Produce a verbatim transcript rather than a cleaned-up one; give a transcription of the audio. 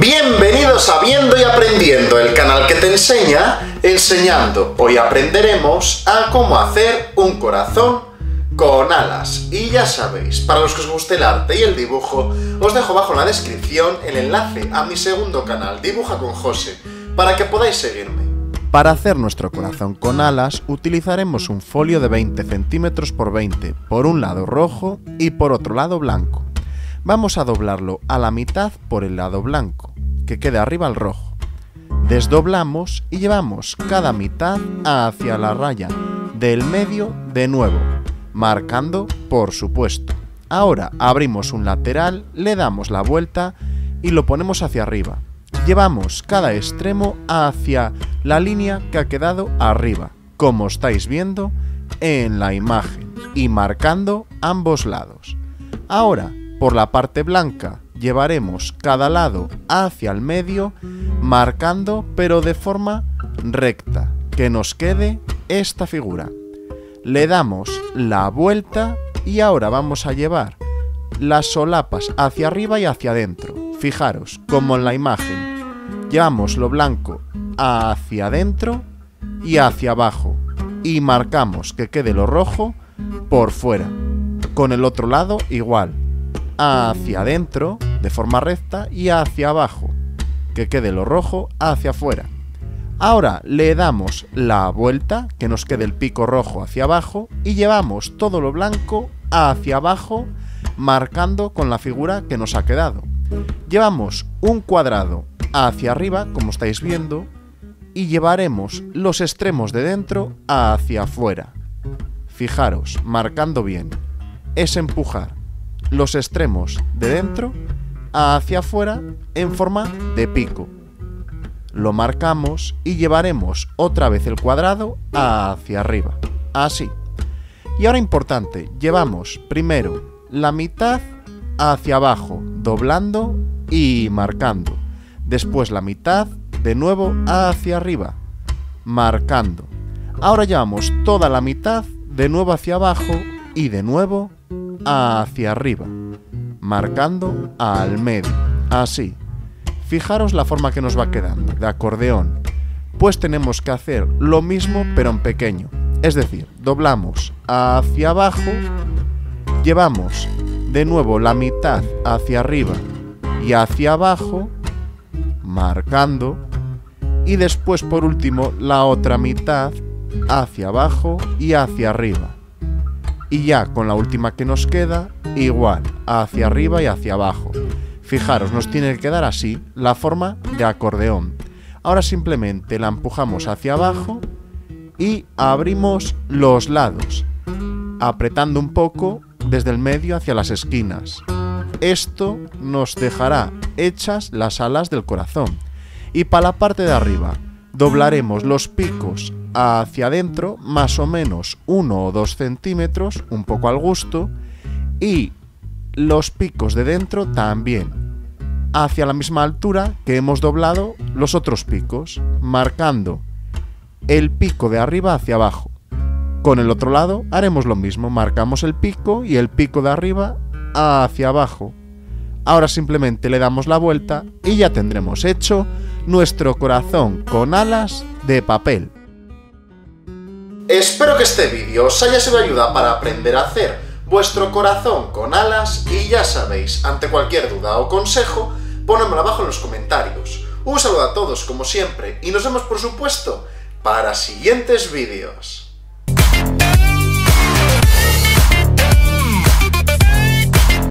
Bienvenidos a Viendo y Aprendiendo, el canal que te enseña, enseñando. Hoy aprenderemos a cómo hacer un corazón con alas. Y ya sabéis, para los que os guste el arte y el dibujo, os dejo abajo en la descripción el enlace a mi segundo canal, Dibuja con José, para que podáis seguirme. Para hacer nuestro corazón con alas, utilizaremos un folio de veinte centímetros por veinte, por un lado rojo y por otro lado blanco. Vamos a doblarlo a la mitad por el lado blanco, que queda arriba al rojo. Desdoblamos y llevamos cada mitad hacia la raya del medio de nuevo, marcando por supuesto. Ahora abrimos un lateral, le damos la vuelta y lo ponemos hacia arriba. Llevamos cada extremo hacia la línea que ha quedado arriba, como estáis viendo en la imagen, y marcando ambos lados. Ahora, por la parte blanca llevaremos cada lado hacia el medio, marcando pero de forma recta, que nos quede esta figura. Le damos la vuelta y ahora vamos a llevar las solapas hacia arriba y hacia adentro. Fijaros, como en la imagen, llevamos lo blanco hacia adentro y hacia abajo y marcamos que quede lo rojo por fuera. Con el otro lado igual. Hacia adentro de forma recta y hacia abajo, que quede lo rojo hacia afuera. Ahora le damos la vuelta, que nos quede el pico rojo hacia abajo, y llevamos todo lo blanco hacia abajo, marcando con la figura que nos ha quedado. Llevamos un cuadrado hacia arriba, como estáis viendo, y llevaremos los extremos de dentro hacia afuera. Fijaros, marcando bien, es empujar los extremos de dentro hacia afuera en forma de pico. Lo marcamos y llevaremos otra vez el cuadrado hacia arriba, así. Y ahora importante, llevamos primero la mitad hacia abajo, doblando y marcando. Después la mitad de nuevo hacia arriba, marcando. Ahora llevamos toda la mitad de nuevo hacia abajo y de nuevo hacia arriba, marcando al medio, así. Fijaros la forma que nos va quedando, de acordeón. Pues tenemos que hacer lo mismo pero en pequeño, es decir, doblamos hacia abajo, llevamos de nuevo la mitad hacia arriba y hacia abajo, marcando, y después por último la otra mitad hacia abajo y hacia arriba. Y ya con la última que nos queda, igual, hacia arriba y hacia abajo. Fijaros, nos tiene que quedar así la forma de acordeón. Ahora simplemente la empujamos hacia abajo y abrimos los lados, apretando un poco desde el medio hacia las esquinas. Esto nos dejará hechas las alas del corazón. Y para la parte de arriba, doblaremos los picos hacia adentro, más o menos uno o dos centímetros, un poco al gusto, y los picos de dentro también hacia la misma altura que hemos doblado los otros picos, marcando el pico de arriba hacia abajo. Con el otro lado haremos lo mismo, marcamos el pico y el pico de arriba hacia abajo. Ahora simplemente le damos la vuelta y ya tendremos hecho nuestro corazón con alas de papel. Espero que este vídeo os haya sido de ayuda para aprender a hacer vuestro corazón con alas y ya sabéis, ante cualquier duda o consejo, ponedmelo abajo en los comentarios. Un saludo a todos como siempre y nos vemos por supuesto para siguientes vídeos.